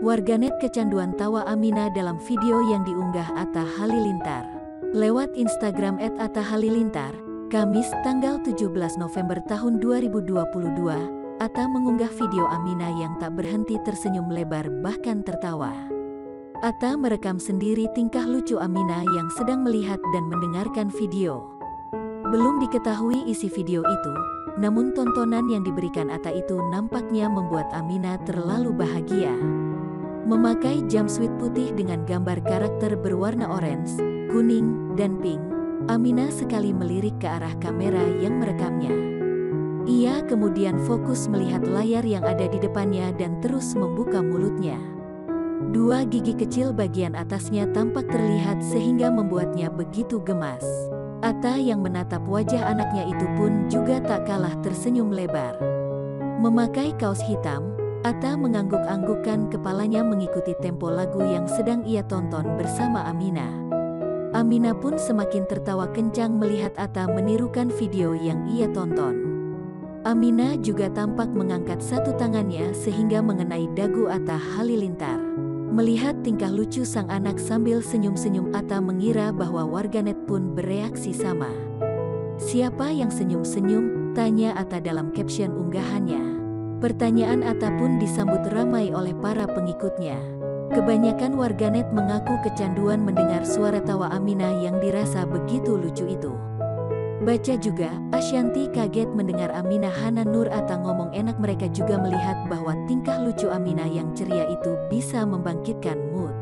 Warganet kecanduan tawa Ameena dalam video yang diunggah Atta Halilintar lewat Instagram @attahalilintar, Kamis tanggal 17 November tahun 2022, Atta mengunggah video Ameena yang tak berhenti tersenyum lebar bahkan tertawa. Atta merekam sendiri tingkah lucu Ameena yang sedang melihat dan mendengarkan video. Belum diketahui isi video itu, namun tontonan yang diberikan Atta itu nampaknya membuat Ameena terlalu bahagia. Memakai jumpsuit putih dengan gambar karakter berwarna orange, kuning, dan pink, Ameena sekali melirik ke arah kamera yang merekamnya. Ia kemudian fokus melihat layar yang ada di depannya dan terus membuka mulutnya. Dua gigi kecil bagian atasnya tampak terlihat sehingga membuatnya begitu gemas. Atta yang menatap wajah anaknya itu pun juga tak kalah tersenyum lebar. Memakai kaos hitam, Atta mengangguk-anggukkan kepalanya mengikuti tempo lagu yang sedang ia tonton bersama Ameena. Ameena pun semakin tertawa kencang melihat Atta menirukan video yang ia tonton. Ameena juga tampak mengangkat satu tangannya sehingga mengenai dagu Atta Halilintar. Melihat tingkah lucu sang anak sambil senyum-senyum, Atta mengira bahwa warganet pun bereaksi sama. "Siapa yang senyum-senyum?" tanya Atta dalam caption unggahannya. Pertanyaan Atta pun disambut ramai oleh para pengikutnya. Kebanyakan warganet mengaku kecanduan mendengar suara tawa Ameena yang dirasa begitu lucu itu. Baca juga, Ashanti kaget mendengar Ameena Hanna Nur Atta ngomong enak. Mereka juga melihat bahwa tingkah lucu Ameena yang ceria itu bisa membangkitkan mood.